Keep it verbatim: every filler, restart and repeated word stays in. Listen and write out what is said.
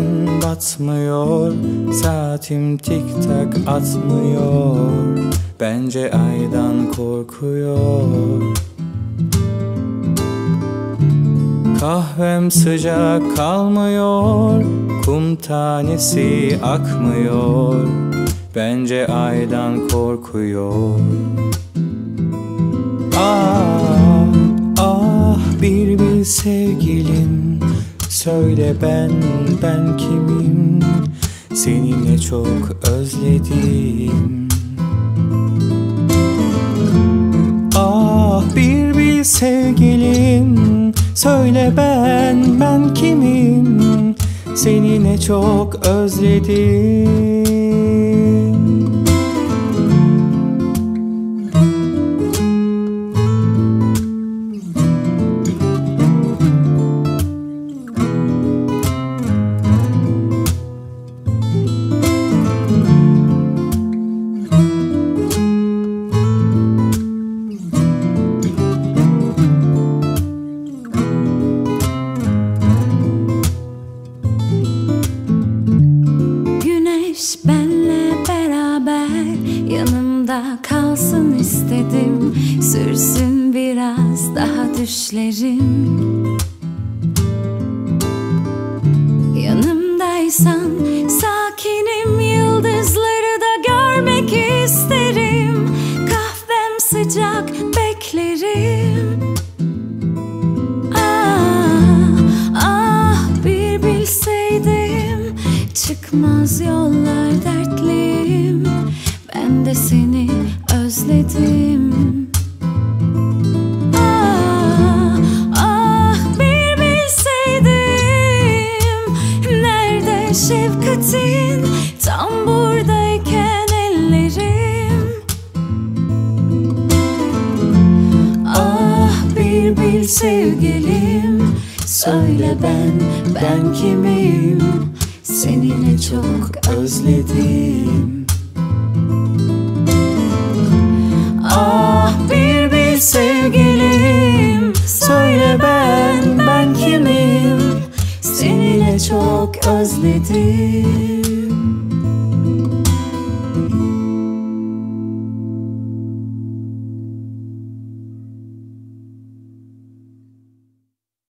güneşten batmıyor, saatim tik tak atmıyor, bence aydan korkuyor. Kahvem sıcak kalmıyor, kum tanesi akmıyor, bence aydan korkuyor. Ah, ah bir bil sevgilim, söyle ben, ben kimim? Seni ne çok özledim. Ah bir bil sevgilim, söyle ben, ben kimim? Seni ne çok özledim. Kalsın istedim, sürsün biraz daha düşlerim. Yanımdaysan sakinim, yıldızları da görmek isterim. Kahvem sıcak beklerim. Ah, ah bir bilseydim, çıkmaz yollar dertlim. Ben de seni özledim. Ah, ah bir bilseydim, nerede şefkatin, tam buradayken ellerim. Ah bir bil sevgilim, söyle ben, ben kimim? Seni ne çok özledim. Ah bir bil sevgilim, söyle ben, ben kimim? Seni ne çok özledim.